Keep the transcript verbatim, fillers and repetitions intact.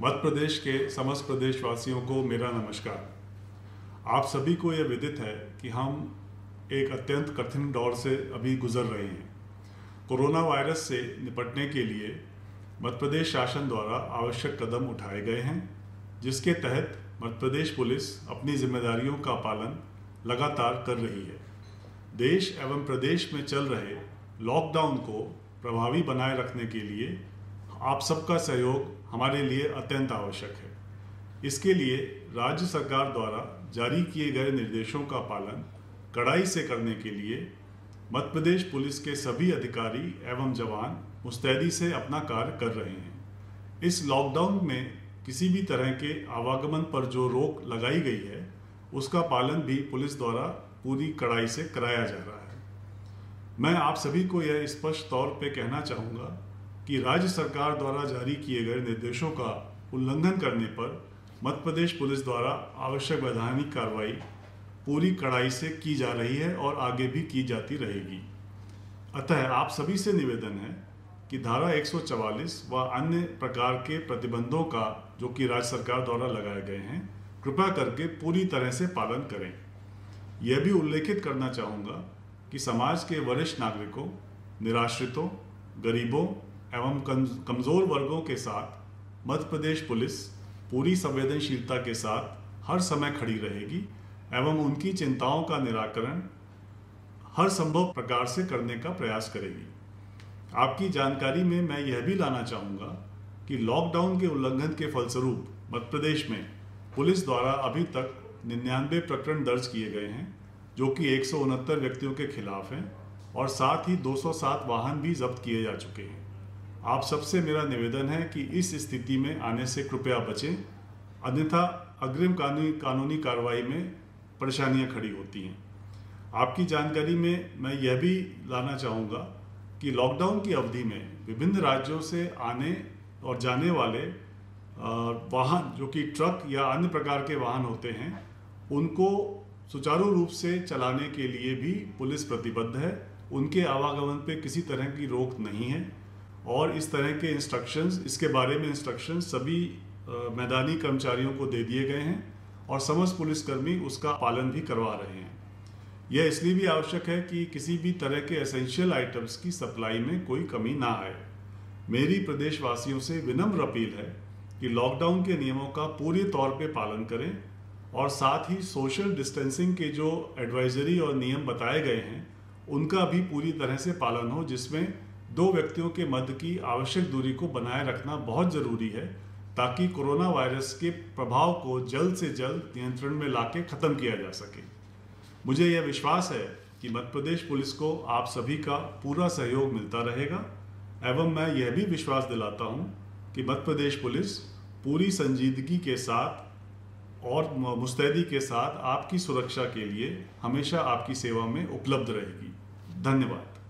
मध्य प्रदेश के समस्त प्रदेशवासियों को मेरा नमस्कार। आप सभी को यह विदित है कि हम एक अत्यंत कठिन दौर से अभी गुजर रहे हैं। कोरोना वायरस से निपटने के लिए मध्य प्रदेश शासन द्वारा आवश्यक कदम उठाए गए हैं, जिसके तहत मध्य प्रदेश पुलिस अपनी जिम्मेदारियों का पालन लगातार कर रही है। देश एवं प्रदेश में चल रहे लॉकडाउन को प्रभावी बनाए रखने के लिए आप सबका सहयोग हमारे लिए अत्यंत आवश्यक है। इसके लिए राज्य सरकार द्वारा जारी किए गए निर्देशों का पालन कड़ाई से करने के लिए मध्य प्रदेश पुलिस के सभी अधिकारी एवं जवान मुस्तैदी से अपना कार्य कर रहे हैं। इस लॉकडाउन में किसी भी तरह के आवागमन पर जो रोक लगाई गई है, उसका पालन भी पुलिस द्वारा पूरी कड़ाई से कराया जा रहा है। मैं आप सभी को यह स्पष्ट तौर पर कहना चाहूँगा कि राज्य सरकार द्वारा जारी किए गए निर्देशों का उल्लंघन करने पर मध्य प्रदेश पुलिस द्वारा आवश्यक वैधानिक कार्रवाई पूरी कड़ाई से की जा रही है और आगे भी की जाती रहेगी। अतः आप सभी से निवेदन है कि धारा एक सौ चवालीस व अन्य प्रकार के प्रतिबंधों का, जो कि राज्य सरकार द्वारा लगाए गए हैं, कृपया करके पूरी तरह से पालन करें। यह भी उल्लेखित करना चाहूँगा कि समाज के वरिष्ठ नागरिकों, निराश्रितों, गरीबों एवं कमज़ोर वर्गों के साथ मध्य प्रदेश पुलिस पूरी संवेदनशीलता के साथ हर समय खड़ी रहेगी एवं उनकी चिंताओं का निराकरण हर संभव प्रकार से करने का प्रयास करेगी। आपकी जानकारी में मैं यह भी लाना चाहूँगा कि लॉकडाउन के उल्लंघन के फलस्वरूप मध्य प्रदेश में पुलिस द्वारा अभी तक निन्यानवे प्रकरण दर्ज किए गए हैं, जो कि एक सौ उनहत्तर व्यक्तियों के खिलाफ हैं और साथ ही दो सौ सात वाहन भी जब्त किए जा चुके हैं। आप सबसे मेरा निवेदन है कि इस स्थिति में आने से कृपया बचें, अन्यथा अग्रिम कानूनी कानूनी कार्रवाई में परेशानियां खड़ी होती हैं। आपकी जानकारी में मैं यह भी लाना चाहूँगा कि लॉकडाउन की अवधि में विभिन्न राज्यों से आने और जाने वाले वाहन, जो कि ट्रक या अन्य प्रकार के वाहन होते हैं, उनको सुचारू रूप से चलाने के लिए भी पुलिस प्रतिबद्ध है। उनके आवागमन पर किसी तरह की रोक नहीं है और इस तरह के इंस्ट्रक्शंस, इसके बारे में इंस्ट्रक्शंस सभी मैदानी कर्मचारियों को दे दिए गए हैं और समस्त पुलिसकर्मी उसका पालन भी करवा रहे हैं। यह इसलिए भी आवश्यक है कि किसी भी तरह के एसेंशियल आइटम्स की सप्लाई में कोई कमी ना आए। मेरी प्रदेशवासियों से विनम्र अपील है कि लॉकडाउन के नियमों का पूरे तौर पे पालन करें और साथ ही सोशल डिस्टेंसिंग के जो एडवाइजरी और नियम बताए गए हैं, उनका भी पूरी तरह से पालन हो, जिसमें दो व्यक्तियों के मध्य की आवश्यक दूरी को बनाए रखना बहुत ज़रूरी है, ताकि कोरोना वायरस के प्रभाव को जल्द से जल्द नियंत्रण में लाके ख़त्म किया जा सके। मुझे यह विश्वास है कि मध्य प्रदेश पुलिस को आप सभी का पूरा सहयोग मिलता रहेगा एवं मैं यह भी विश्वास दिलाता हूं कि मध्य प्रदेश पुलिस पूरी संजीदगी के साथ और मुस्तैदी के साथ आपकी सुरक्षा के लिए हमेशा आपकी सेवा में उपलब्ध रहेगी। धन्यवाद।